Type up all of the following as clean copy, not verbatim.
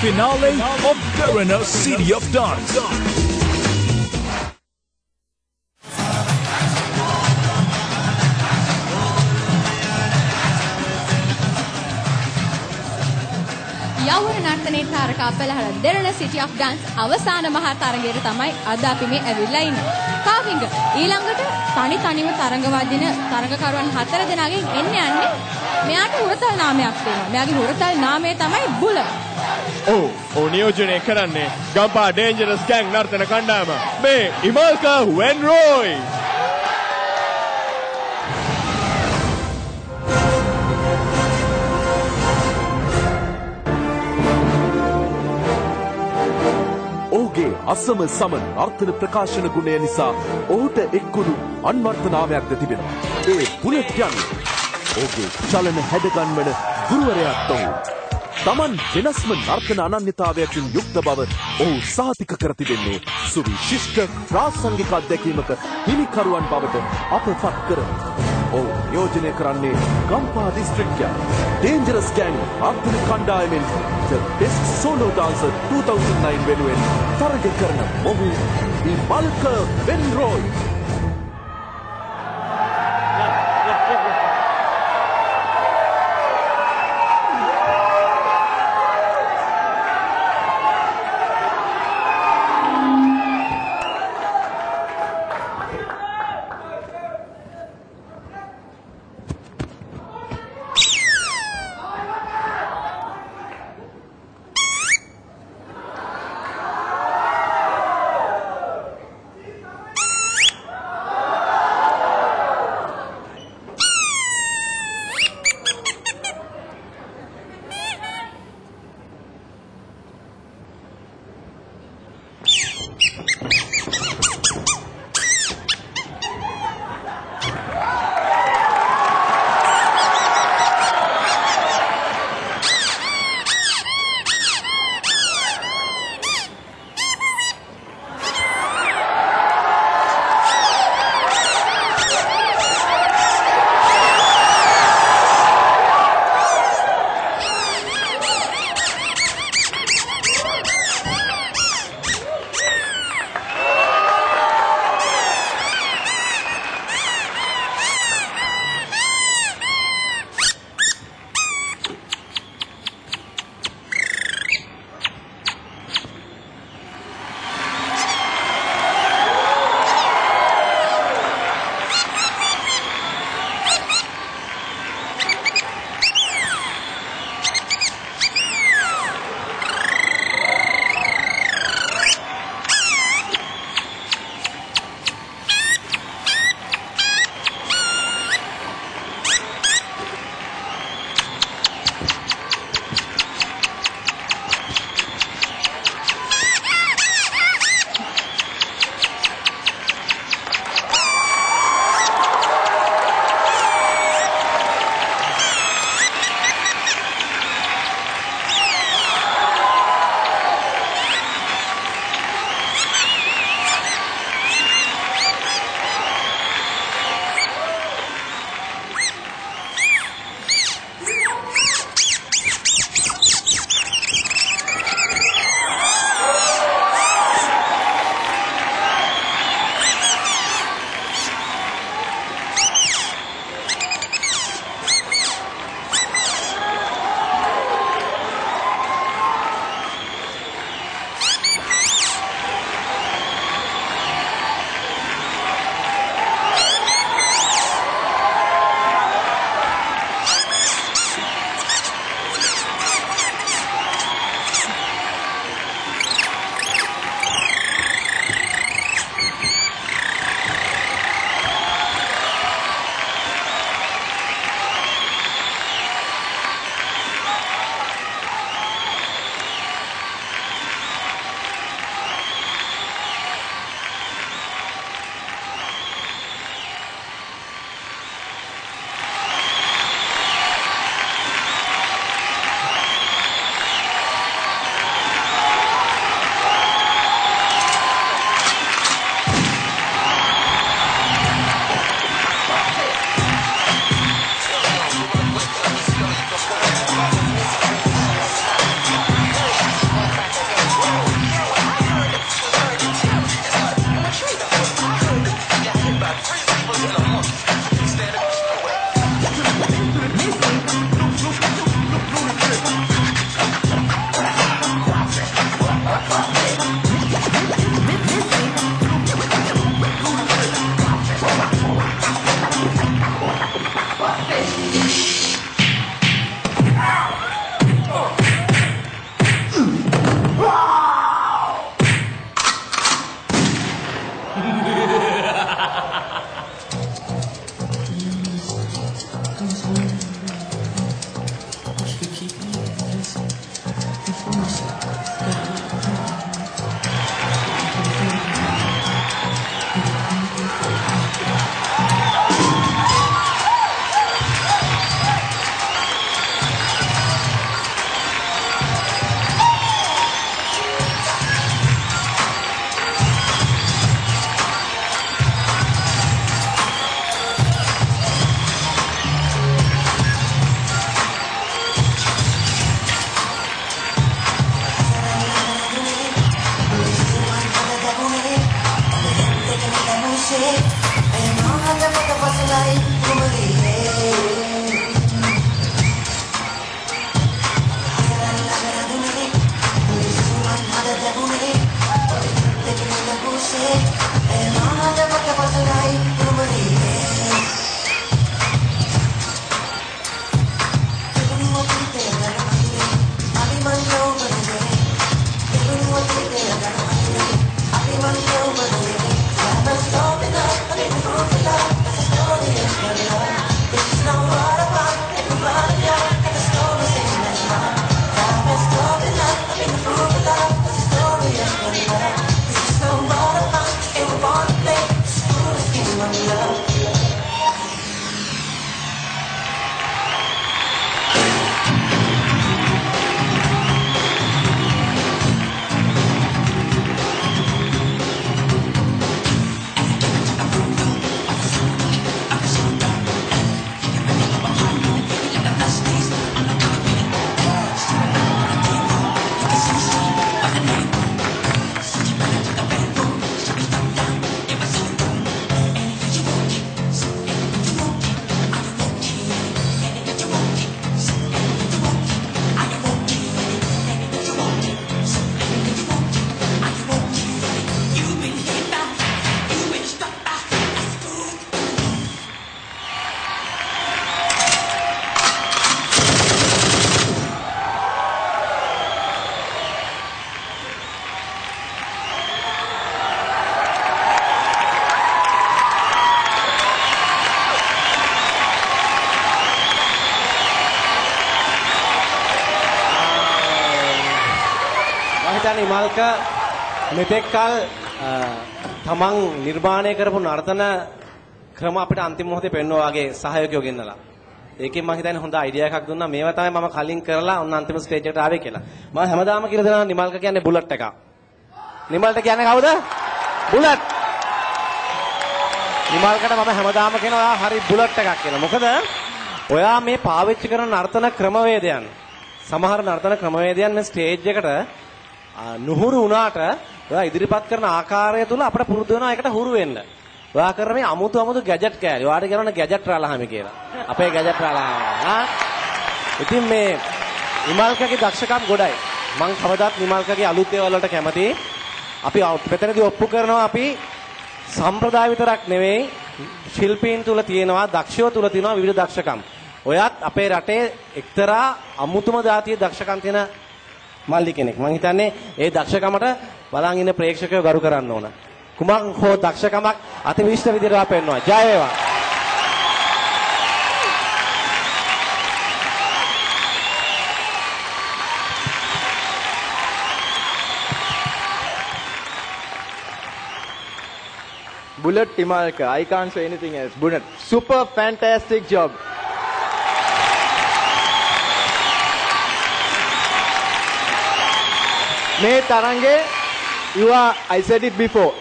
finale of Verona City of Dance. Yawara Nartane Taraka Pelahara, Verona City of Dance, Avasana Mahatarangera Tamai, Adapime Avilain. Kavinga, Ilangata, Tani Tanima Tarangavadina, Tarangakaran Hatara Denagi, Enyan. මෙයාට හුරතල් නාමයක් තියෙනවා. මෙයාගේ හුරතල් නාමය තමයි බුල. ඔව්, ඔව් නියෝජනය කරන්නේ ගම්පා ඩේන්ජරස් ගෑන් නර්තන කණ්ඩායම. මේ ඉමල්කා වෙන්රොයි. ඔහුගේ අසම සම නර්තන ප්‍රකාශන ගුණය නිසා ඔහුට එක්කුණු අන්වර්ථ නාමයක්ද තිබෙනවා. ඒ බුලට් යන්නේ ඔහුගේ චලන හැඩගන්වන ගුරුවරයාත් ඔහු. තමන් වෙනස්ම නර්තන අනන්‍යතාවයකින් යුක්ත බව ඔහු සාතික කර තිබෙන්නේ සුවිශිෂ්ට ප්‍රාසංගික අත්දැකීමක හිමිකරුවන් බවට අපපත් කරනවා. ඔහු නියෝජනය කරන්නේ ගම්පා දිස්ත්‍රික්කය ඩේන්ජරස් ගෑන් නර්තන කණ්ඩායමෙන් The Best Solo Dancer 2009 වෙනුවෙන් තරග කරන ඔහු ඉමල්කා වෙන්රොයි. පිට නිමල්ක මෙතෙක් කල තමන් නිර්මාණය කරපු නර්තන ක්‍රම අපිට අන්තිම මොහොතේ පෙන්වුවා වගේ සහයෝගයෝ ගෙන්නලා. ඒකෙන් මම හිතන්නේ හොඳ අයිඩියා එකක් දුන්නා. මේවා තමයි මම කලින් කරලා ඔන්න අන්තිම ස්ටේජ් එකට ආවේ කියලා. මම හැමදාම කියලා දෙනවා නිමල්ක කියන්නේ බුලට් එකක්. නිමල්ට කියන්නේ කවුද? බුලට්. නිමල්කට මම හැමදාම කියනවා හරි බුලට් එකක් කියලා. මොකද ඔයා මේ පාවිච්චි කරන නර්තන ක්‍රමවේදයන් සමහර නර්තන ක්‍රමවේදයන් මේ ස්ටේජ් එකට නුහුරු වුණාට ඔයා ඉදිරිපත් කරන ආකාරය තුල අපිට පුරුදු වෙනවා ඒකට හුරු වෙන්න. ඔයා කරන මේ අමුතු ගැජට් කෑලි. ඔයාට කියනවා ගැජට් රාලහාමි කියලා. අපේ ගැජට් රාලහාමි. ඉතින් මේ නිමල්කගේ දක්ෂකම් ගොඩයි. මම කවදාත් නිමල්කගේ අලුත් දේවල් වලට කැමතියි. අපි මෙතනදී ඔප්පු කරනවා අපි සම්ප්‍රදාය විතරක් නෙවෙයි ශිල්පීන් තුල තියෙනවා දක්ෂයෝ තුල තියෙනවා විවිධ දක්ෂකම්. ඔයාත් අපේ රටේ එක්තරා අමුතුම જાතියේ දක්ෂකම් තියෙන මල්ලි කෙනෙක්. මම හිතන්නේ ඒ දක්ෂකමට බලන් ඉන්න ප්‍රේක්ෂකයෝ ගරු කරන්න ඕන. කුමක් හෝ දක්ෂකමක් අතිවිශිෂ්ට විදිහට අපෙන්නවා. ජය වේවා. Bullet Timalka. I can't say anything else. Bullet. Super fantastic job. Me Tarange, you are, I said it before,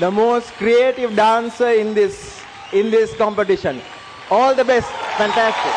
the most creative dancer in this competition. All the best. Fantastic.